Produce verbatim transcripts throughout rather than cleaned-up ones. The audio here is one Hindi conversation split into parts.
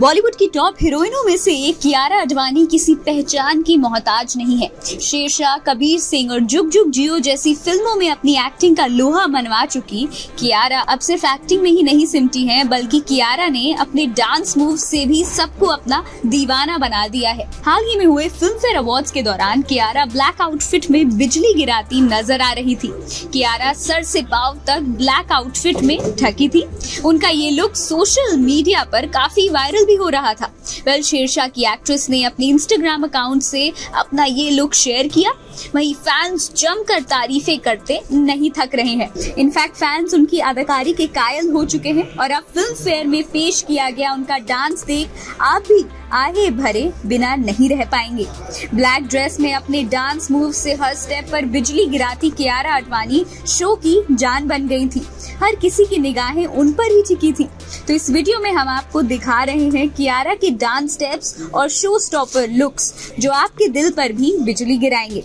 बॉलीवुड की टॉप हीरोइनों में से एक कियारा अडवानी किसी पहचान की मोहताज नहीं है। शेरशाह, कबीर सिंह और जुग जुग जियो जैसी फिल्मों में अपनी एक्टिंग का लोहा मनवा चुकी कियारा अब सिर्फ एक्टिंग में ही नहीं सिमटी हैं, बल्कि कियारा ने अपने डांस मूव से भी सबको अपना दीवाना बना दिया है। हाल ही में हुए फिल्म फेयर अवार्ड के दौरान कियारा ब्लैक आउटफिट में बिजली गिराती नजर आ रही थी। कियारा सर से पांव तक ब्लैक आउटफिट में ढकी थी। उनका ये लुक सोशल मीडिया पर काफी वायरल भी हो रहा था। वेल, शेरशाह की एक्ट्रेस ने अपने इंस्टाग्राम अकाउंट से अपना ये लुक शेयर किया। वहीं फैंस जमकर तारीफें करते नहीं थक रहे हैं। इनफैक्ट फैंस उनकी अदाकारी के कायल हो चुके हैं और अब फिल्म फेयर में पेश किया गया उनका डांस देख आप भी आहे भरे बिना नहीं रह पाएंगे। ब्लैक ड्रेस में अपने डांस मूव से हर स्टेप पर बिजली गिराती कियारा अडवानी शो की जान बन गई थी। हर किसी की निगाहें उन पर ही टिकी थी। तो इस वीडियो में हम आपको दिखा रहे हैं कियारा के डांस स्टेप्स और शो स्टॉपर लुक्स जो आपके दिल पर भी बिजली गिराएंगे।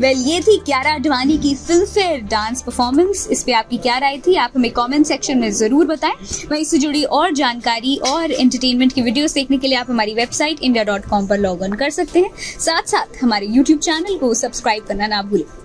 वेल, well, ये थी कियारा अडवानी की फिल्म फेयर डांस परफॉर्मेंस। इस पे आपकी क्या राय थी, आप हमें कमेंट सेक्शन में जरूर बताएं। वहीं इससे जुड़ी और जानकारी और एंटरटेनमेंट की वीडियोस देखने के लिए आप हमारी वेबसाइट इंडिया डॉट कॉम पर लॉग ऑन कर सकते हैं। साथ साथ हमारे यूट्यूब चैनल को सब्सक्राइब करना ना भूलें।